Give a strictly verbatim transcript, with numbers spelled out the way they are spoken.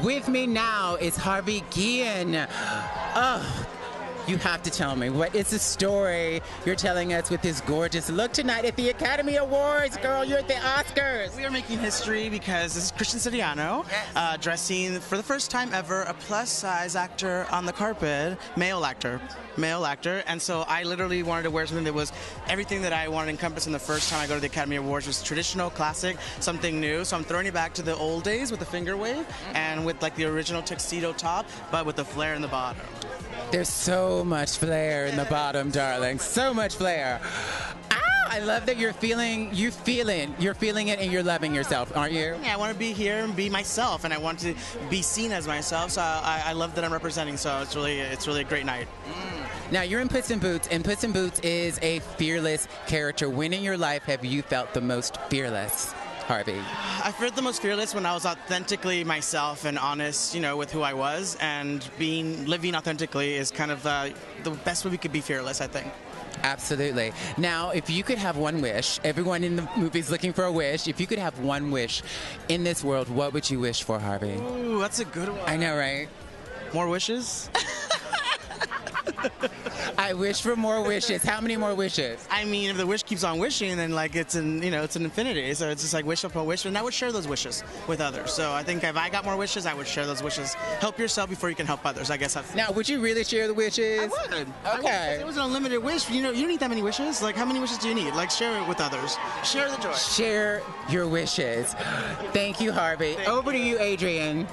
With me now is Harvey Guillen. Oh, you have to tell me, what is the story you're telling us with this gorgeous look tonight at the Academy Awards? Girl, you're at the Oscars. We are making history because this is Christian Siriano, yes. uh, dressing for the first time ever a plus-size actor on the carpet, male actor, male actor. And so I literally wanted to wear something that was everything that I wanted to encompass in the first time I go to the Academy Awards, was traditional, classic, something new. So I'm throwing it back to the old days with the finger wave mm-hmm. and with like the original tuxedo top, but with the flare in the bottom. There's so much flair in the bottom, darling. So much flair. Ow, I love that you're feeling, you feeling, you're feeling it and you're loving yourself, aren't you? Yeah, I want to be here and be myself, and I want to be seen as myself, so I, I love that I'm representing, so it's really, it's really a great night. Mm. Now, you're in Puss in Boots, and Puss in Boots is a fearless character. When in your life have you felt the most fearless? Harvey. I felt the most fearless when I was authentically myself and honest, you know, with who I was, and being, living authentically is kind of uh, the best way we could be fearless, I think. Absolutely. Now, if you could have one wish, everyone in the movie's looking for a wish, if you could have one wish in this world, what would you wish for, Harvey? Ooh, that's a good one. I know, right? More wishes? I wish for more wishes. How many more wishes? I mean, if the wish keeps on wishing, then like it's an, you know, it's an infinity. So it's just like wish upon wish, and I would share those wishes with others. So I think if I got more wishes, I would share those wishes. Help yourself before you can help others. I guess. I've... Now, would you really share the wishes? I would. Okay. I would. It was an unlimited wish. You know, you don't need that many wishes. Like, how many wishes do you need? Like, share it with others. Share the joy. Share your wishes. Thank you, Harvey. Thank Over you. to you, Adrian.